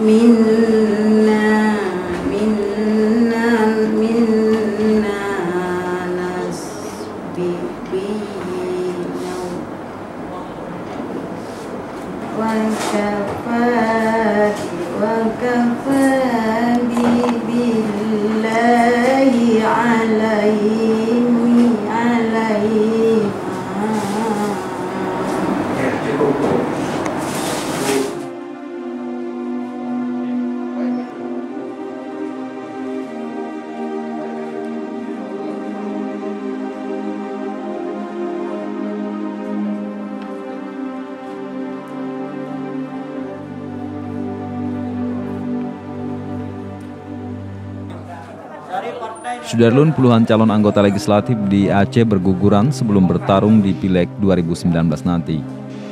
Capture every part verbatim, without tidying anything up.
minna minna minna nasbihina wa kafabi wa kafabi billahi alaihi alaihi Sudarlun, puluhan calon anggota legislatif di Aceh berguguran sebelum bertarung di Pileg dua ribu sembilan belas nanti,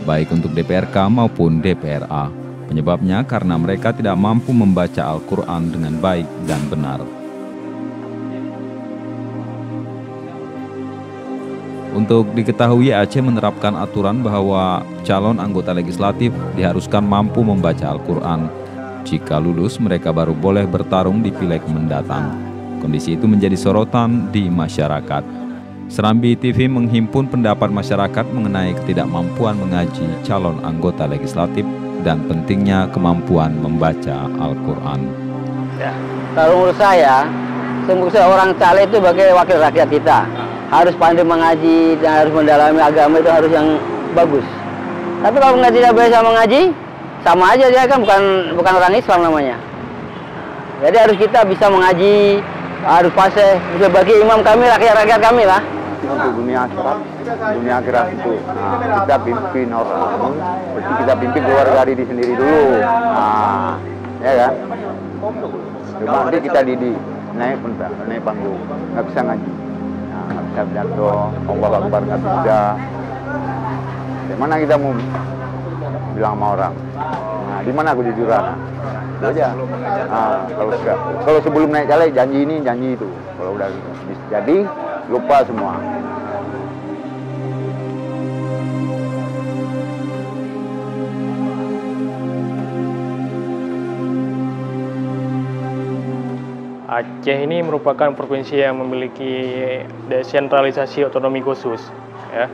baik untuk D P R K maupun D P R A. Penyebabnya karena mereka tidak mampu membaca Al-Quran dengan baik dan benar. Untuk diketahui, Aceh menerapkan aturan bahwa calon anggota legislatif diharuskan mampu membaca Al-Quran. Jika lulus, mereka baru boleh bertarung di Pileg mendatang. Kondisi itu menjadi sorotan di masyarakat. Serambi T V menghimpun pendapat masyarakat mengenai ketidakmampuan mengaji calon anggota legislatif dan pentingnya kemampuan membaca Al-Quran. Ya, kalau menurut saya, semua orang caleg itu sebagai wakil rakyat kita. Harus pandai mengaji dan harus mendalami agama, itu harus yang bagus. Tapi kalau mengaji tidak bisa mengaji, sama aja dia kan bukan, bukan orang Islam namanya. Jadi harus kita bisa mengaji, harus pasai sebagai imam kami, rakyat-rakyat kami lah. Untuk dunia akhirat, dunia akhirat itu nah, kita pimpin orang, berarti kita pimpin keluarga diri sendiri dulu. Nah, ya kan? Cuma nanti kita didik, naik pentas, naik panggung, nggak bisa ngaji, nah, nggak bisa pidato, Allah Akbar nggak bisa. Dimana kita mau bilang sama orang? Nah, di mana aku jujuran? Aja. Nah, kalau, kalau sebelum naik caleg janji ini janji itu, kalau udah jadi lupa semua. Aceh ini merupakan provinsi yang memiliki desentralisasi otonomi khusus, ya.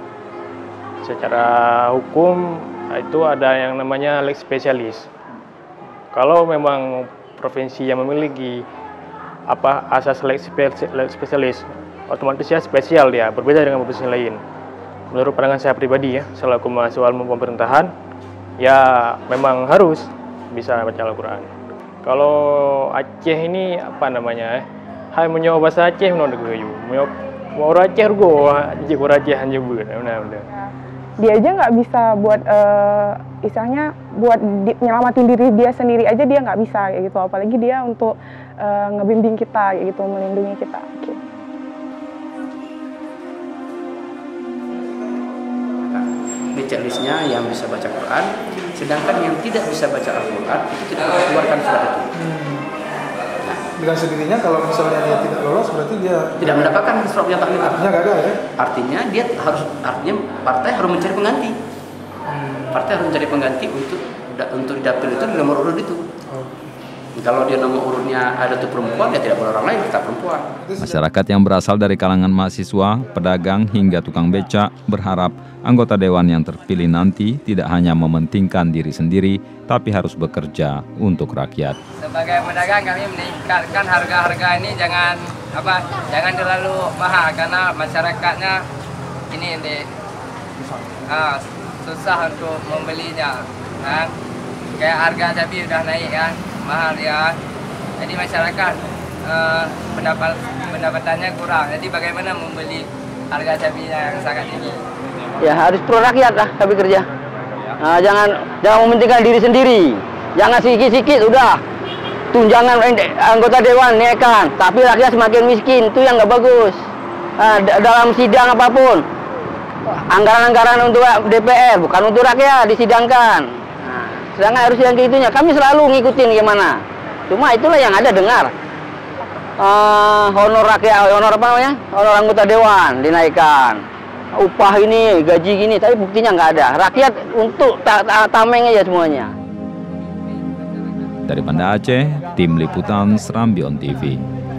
Secara hukum itu ada yang namanya lex specialis. Kalau memang provinsi yang memiliki apa asas lex specialis, otomatis ya spesial dia, berbeda dengan provinsi lain. Menurut pandangan saya pribadi ya, selaku mahasiswa ilmu pemerintahan, ya memang harus bisa baca Al-Quran. Kalau Aceh ini apa namanya? Hai menyoba bahasa Aceh menurut gue juga. Mau orang Aceh rugo, jiwa Aceh hanya benar-benar. Dia aja nggak bisa buat uh, istilahnya buat di, nyelamatin diri dia sendiri aja dia nggak bisa kayak gitu, apalagi dia untuk uh, ngebimbing kita kayak gitu, melindungi kita gitu. Mecalisnya yang bisa baca Quran, sedangkan yang tidak bisa baca Al-Quran itu tidak dikeluarkan surat itu. Hmm. Nah, dengan sendirinya kalau misalnya dia tidak lolos berarti dia tidak mendapatkan surat yang taklimat. Artinya gagal ya? Artinya dia harus artinya partai harus mencari pengganti. Partai harus mencari pengganti untuk untuk dapil itu di nomor urut itu. Kalau dia nomor urutnya ada tuh perempuan, ya tidak boleh orang lain kita perempuan. Masyarakat yang berasal dari kalangan mahasiswa, pedagang hingga tukang becak berharap anggota dewan yang terpilih nanti tidak hanya mementingkan diri sendiri, tapi harus bekerja untuk rakyat. Sebagai pedagang kami meningkatkan harga-harga ini jangan apa jangan terlalu mahal karena masyarakatnya ini ini uh, susah untuk membelinya kan. Kayak harga cabai udah naik kan. Mahal ya, jadi masyarakat eh, pendapat pendapatannya kurang. Jadi bagaimana membeli harga cabai yang sangat tinggi? Ya harus pro rakyat lah kami kerja. Nah, jangan jangan mementingkan diri sendiri. Jangan sikit-sikit udah tunjangan anggota dewan naikkan, tapi rakyat semakin miskin itu yang nggak bagus. Nah, dalam sidang apapun anggaran-anggaran untuk D P R bukan untuk rakyat disidangkan. Sedangkan harus yang itunya kami selalu ngikutin gimana. Cuma itulah yang ada dengar. Uh, honor rakyat, honor apa namanya? Honor anggota dewan dinaikkan. Upah ini, gaji gini, tapi buktinya nggak ada. Rakyat untuk ta ta tameng aja semuanya. Dari Banda Aceh, tim liputan Serambi T V.